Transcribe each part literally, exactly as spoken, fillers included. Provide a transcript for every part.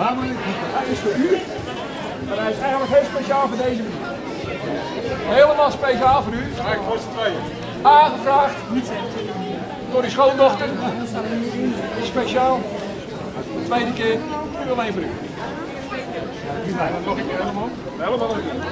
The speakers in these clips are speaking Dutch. Eigenlijk, hij is verhuurd, maar hij is eigenlijk heel speciaal voor deze muziek. Helemaal speciaal voor u. Aangevraagd door die schoondochter. Speciaal, de tweede keer, nu alleen voor u. Nog een keer helemaal. Helemaal nog een keer.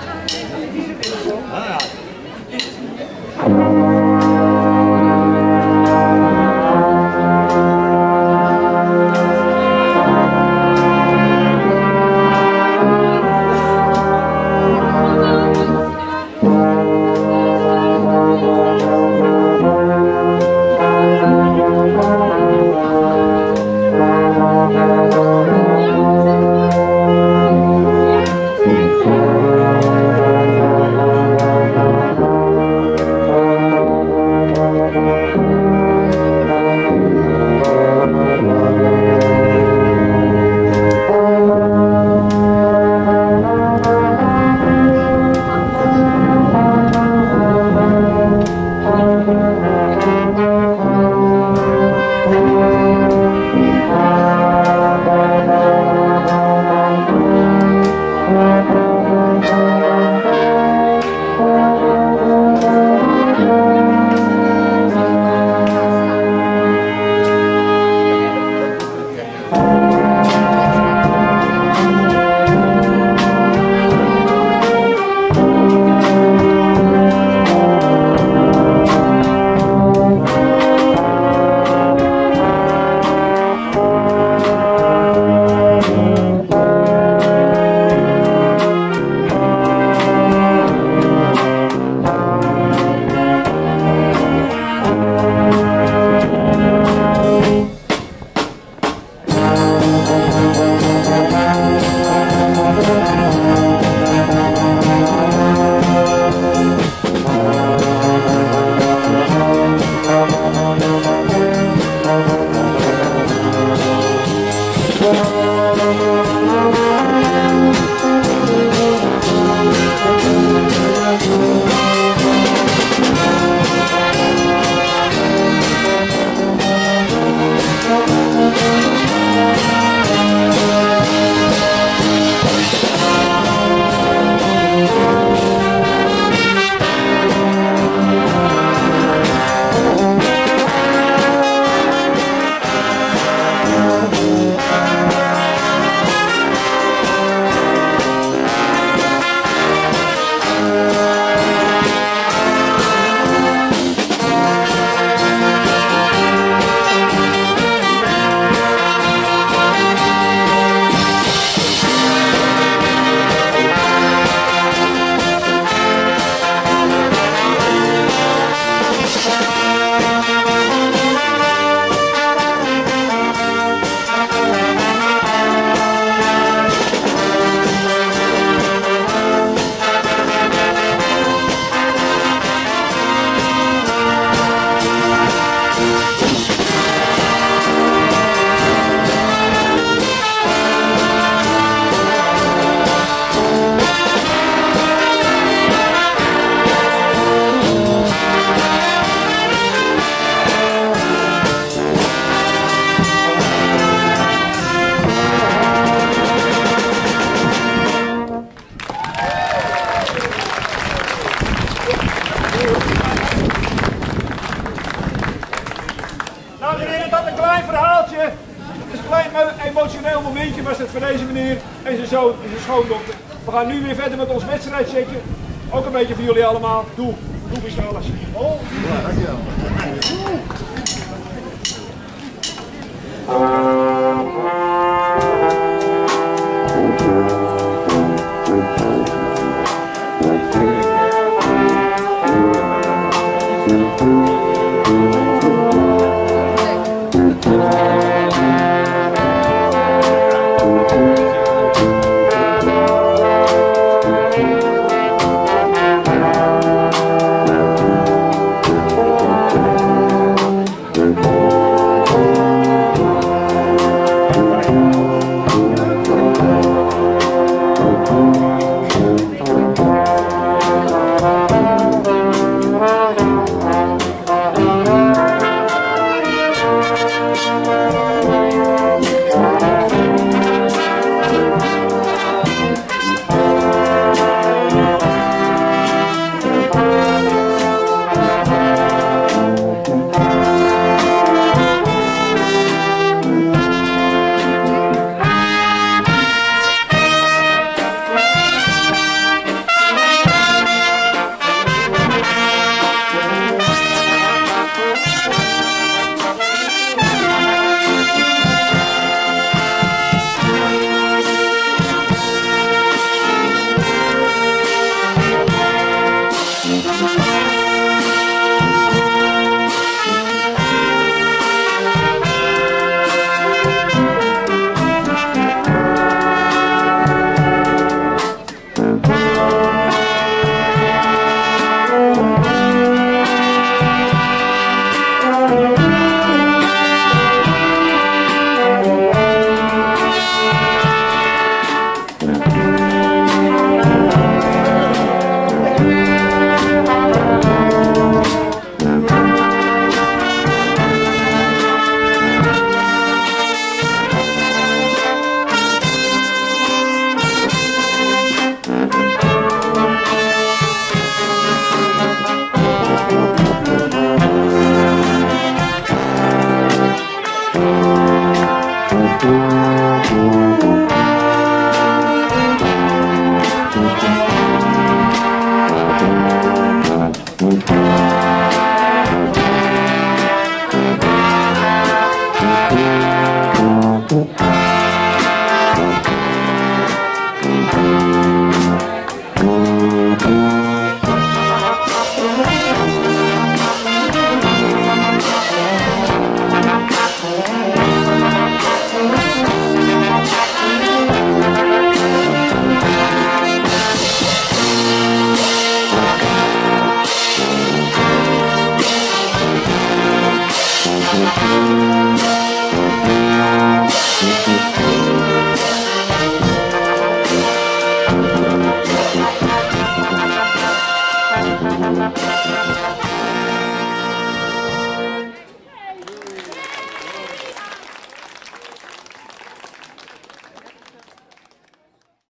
We gaan nu weer verder met ons wedstrijdcheckje. Ook een beetje voor jullie allemaal. Doe, doe eens wel als je. Oh, dankjewel. Ja.